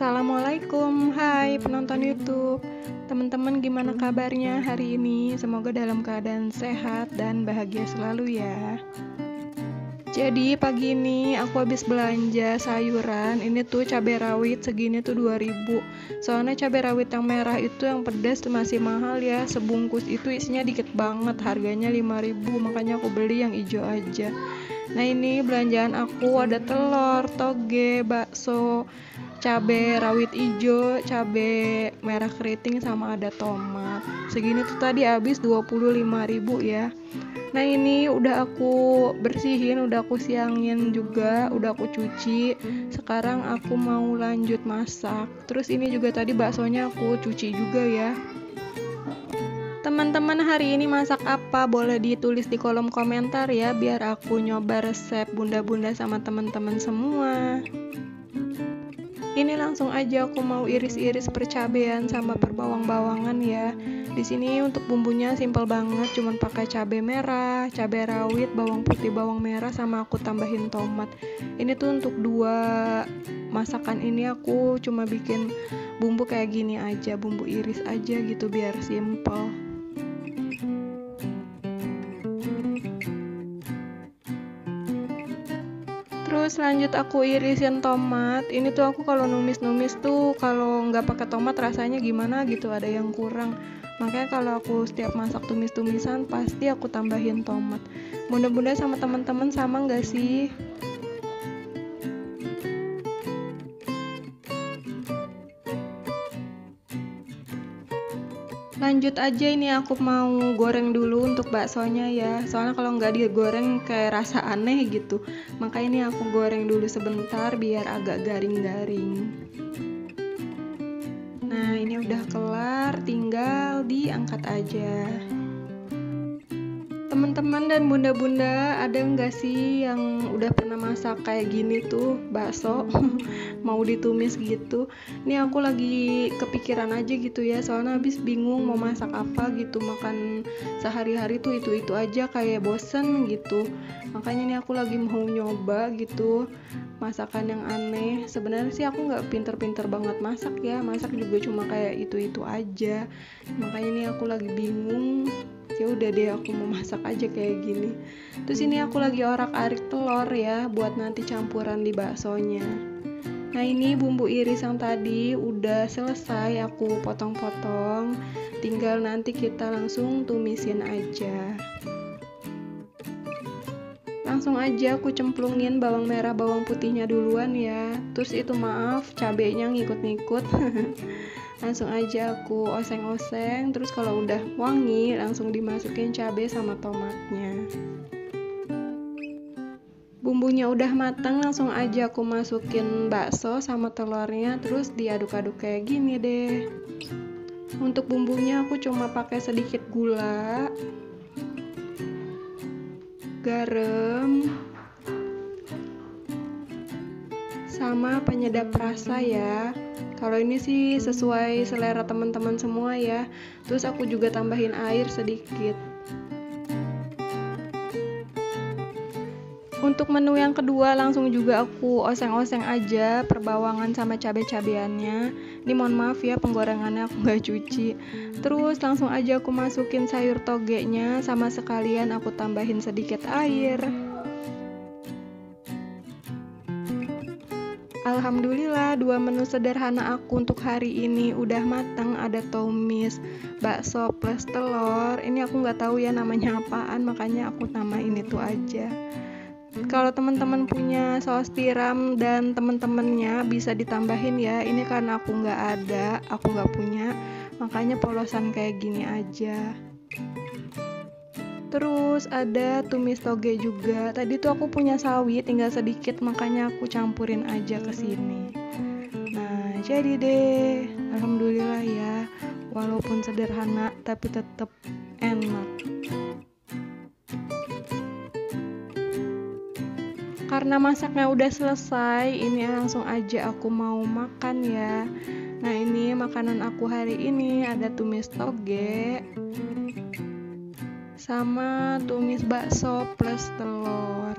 Assalamualaikum, hai penonton YouTube. Teman-teman gimana kabarnya hari ini? Semoga dalam keadaan sehat dan bahagia selalu ya. Jadi pagi ini aku habis belanja sayuran. Ini tuh cabai rawit segini tuh 2000. Soalnya cabai rawit yang merah itu yang pedas masih mahal ya. Sebungkus itu isinya dikit banget, harganya 5000. Makanya aku beli yang hijau aja. Nah ini belanjaan aku ada telur, toge, bakso, cabe rawit ijo, cabe merah keriting, sama ada tomat. Segini tuh tadi habis 25.000 ya. Nah ini udah aku bersihin, udah aku siangin juga, udah aku cuci. Sekarang aku mau lanjut masak. Terus ini juga tadi baksonya aku cuci juga ya. Teman-teman hari ini masak apa? Boleh ditulis di kolom komentar ya, biar aku nyoba resep bunda-bunda sama teman-teman semua. Ini langsung aja aku mau iris-iris percabean sama perbawang-bawangan ya. Di sini untuk bumbunya simpel banget, cuman pakai cabai merah, cabai rawit, bawang putih, bawang merah, sama aku tambahin tomat. Ini tuh untuk dua masakan ini aku cuma bikin bumbu kayak gini aja, bumbu iris aja gitu biar simpel. Terus lanjut aku irisin tomat. Ini tuh aku kalau numis-numis tuh kalau nggak pakai tomat rasanya gimana gitu, ada yang kurang. Makanya kalau aku setiap masak tumis-tumisan pasti aku tambahin tomat. Bunda-bunda sama teman-teman sama nggak sih? Lanjut aja, ini aku mau goreng dulu untuk baksonya ya. Soalnya kalau nggak digoreng kayak rasa aneh gitu. Makanya ini aku goreng dulu sebentar biar agak garing-garing. Nah ini udah kelar, tinggal diangkat aja. Teman-teman dan bunda-bunda, ada nggak sih yang udah pernah masak kayak gini tuh bakso mau ditumis gitu? Ini aku lagi kepikiran aja gitu ya, soalnya habis bingung mau masak apa gitu. Makan sehari-hari tuh itu-itu aja, kayak bosen gitu. Makanya ini aku lagi mau nyoba gitu masakan yang aneh. Sebenarnya sih aku nggak pinter-pinter banget masak ya, masak juga cuma kayak itu-itu aja. Makanya ini aku lagi bingung. Ya udah deh, aku mau masak aja kayak gini. Terus ini aku lagi orak-arik telur ya buat nanti campuran di baksonya. Nah ini bumbu iris yang tadi udah selesai aku potong-potong, tinggal nanti kita langsung tumisin aja. Langsung aja aku cemplungin bawang merah bawang putihnya duluan ya. Terus itu maaf cabenya ngikut-ngikut. Langsung aja aku oseng-oseng. Terus kalau udah wangi langsung dimasukin cabai sama tomatnya. Bumbunya udah matang, langsung aja aku masukin bakso sama telurnya. Terus diaduk-aduk kayak gini deh. Untuk bumbunya aku cuma pakai sedikit gula, garam, sama penyedap rasa ya. Kalau ini sih sesuai selera teman-teman semua ya. Terus aku juga tambahin air sedikit. Untuk menu yang kedua langsung juga aku oseng-oseng aja perbawangan sama cabai-cabeannya. Ini mohon maaf ya penggorengannya aku nggak cuci. Terus langsung aja aku masukin sayur togenya, sama sekalian aku tambahin sedikit air. Alhamdulillah, dua menu sederhana aku untuk hari ini udah matang. Ada tumis bakso plus telur. Ini aku nggak tahu ya namanya apaan, makanya aku namain itu aja. Kalau teman-teman punya saus tiram dan teman-temannya bisa ditambahin ya. Ini karena aku nggak ada, aku nggak punya, makanya polosan kayak gini aja. Terus ada tumis toge juga. Tadi tuh aku punya sawi tinggal sedikit, makanya aku campurin aja ke sini. Nah, jadi deh. Alhamdulillah ya. Walaupun sederhana tapi tetap enak. Karena masaknya udah selesai, ini langsung aja aku mau makan ya. Nah, ini makanan aku hari ini ada tumis toge sama tumis bakso plus telur.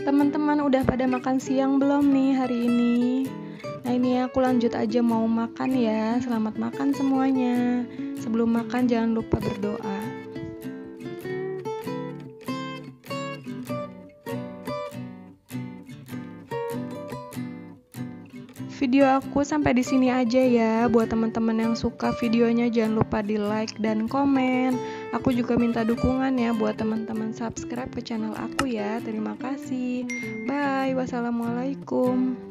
Teman-teman udah pada makan siang belum nih hari ini? Nah, ini aku lanjut aja mau makan ya. Selamat makan semuanya. Sebelum makan jangan lupa berdoa. Video aku sampai di sini aja ya. Buat teman-teman yang suka videonya jangan lupa di like dan komen. Aku juga minta dukungan ya buat teman-teman subscribe ke channel aku ya. Terima kasih. Bye. Wassalamualaikum.